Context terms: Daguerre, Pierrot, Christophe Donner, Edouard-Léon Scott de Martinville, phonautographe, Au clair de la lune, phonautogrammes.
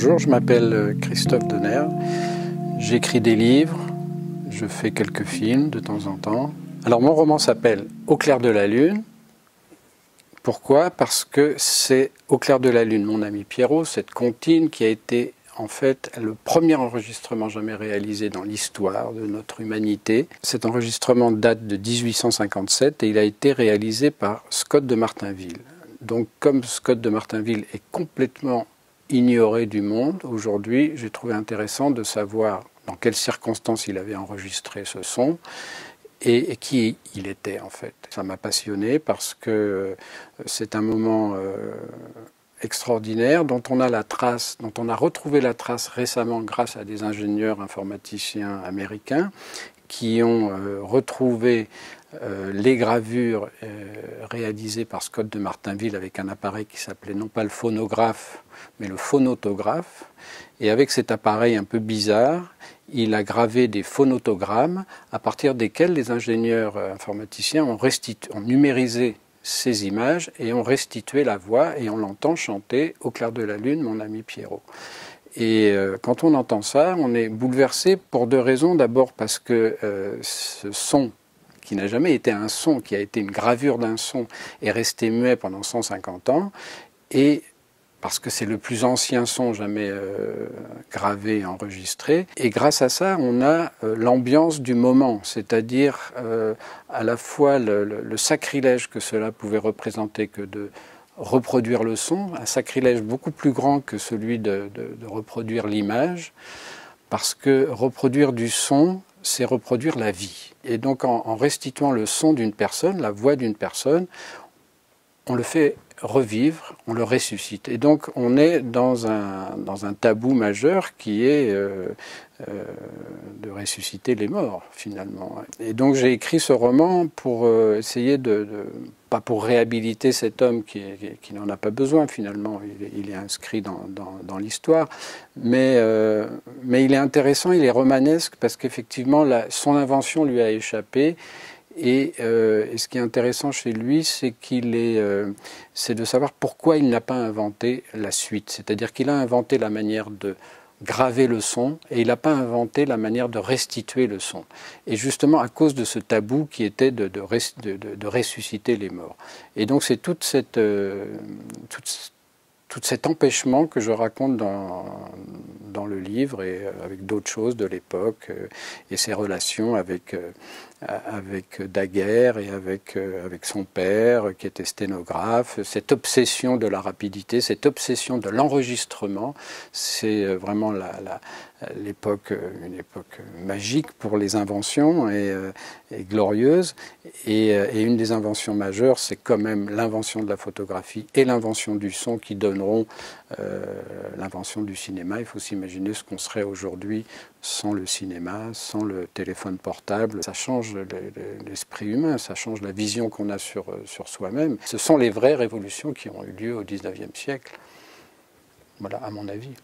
Bonjour, je m'appelle Christophe Donner, j'écris des livres, je fais quelques films de temps en temps. Alors mon roman s'appelle Au clair de la lune. Pourquoi? Parce que c'est Au clair de la lune, mon ami Pierrot, cette comptine qui a été en fait le premier enregistrement jamais réalisé dans l'histoire de notre humanité. Cet enregistrement date de 1857 et il a été réalisé par Scott de Martinville. Donc comme Scott de Martinville est complètement ignoré du monde aujourd'hui, j'ai trouvé intéressant de savoir dans quelles circonstances il avait enregistré ce son et qui il était en fait. Ça m'a passionné parce que c'est un moment extraordinaire dont on a la trace, dont on a retrouvé la trace récemment grâce à des ingénieurs informaticiens américains qui ont retrouvé les gravures réalisées par Scott de Martinville avec un appareil qui s'appelait non pas le phonographe, mais le phonautographe. Et avec cet appareil un peu bizarre, il a gravé des phonautogrammes à partir desquels les ingénieurs informaticiens ont numérisé ces images et ont restitué la voix et on l'entend chanter « Au clair de la lune, mon ami Pierrot ». Et quand on entend ça, on est bouleversé pour deux raisons. D'abord parce que ce son, qui n'a jamais été un son, qui a été une gravure d'un son, est resté muet pendant 150 ans. Et parce que c'est le plus ancien son jamais gravé et enregistré. Et grâce à ça, on a l'ambiance du moment, c'est-à-dire à la fois le sacrilège que cela pouvait représenter que de reproduire le son, un sacrilège beaucoup plus grand que celui de reproduire l'image, parce que reproduire du son, c'est reproduire la vie. Et donc en restituant le son d'une personne, la voix d'une personne, on le fait revivre, on le ressuscite. Et donc on est dans un tabou majeur qui est de ressusciter les morts, finalement. Et donc j'ai écrit ce roman pour essayer pas pour réhabiliter cet homme qui n'en a pas besoin, finalement, il est inscrit dans l'histoire, mais il est intéressant, il est romanesque, parce qu'effectivement, son invention lui a échappé. Et ce qui est intéressant chez lui, c'est c'est de savoir pourquoi il n'a pas inventé la suite. C'est-à-dire qu'il a inventé la manière de graver le son et il n'a pas inventé la manière de restituer le son. Et justement à cause de ce tabou qui était de ressusciter les morts. Et donc c'est tout cet empêchement que je raconte dans le livre et avec d'autres choses de l'époque et ses relations avec Daguerre et avec son père qui était sténographe, cette obsession de la rapidité, cette obsession de l'enregistrement, c'est vraiment une époque magique pour les inventions et glorieuse. Et une des inventions majeures, c'est quand même l'invention de la photographie et l'invention du son qui donneront l'invention du cinéma. Il faut s'imaginer ce qu'on serait aujourd'hui sans le cinéma, sans le téléphone portable. Ça change l'esprit humain, ça change la vision qu'on a sur soi-même. Ce sont les vraies révolutions qui ont eu lieu au 19e siècle, voilà, à mon avis.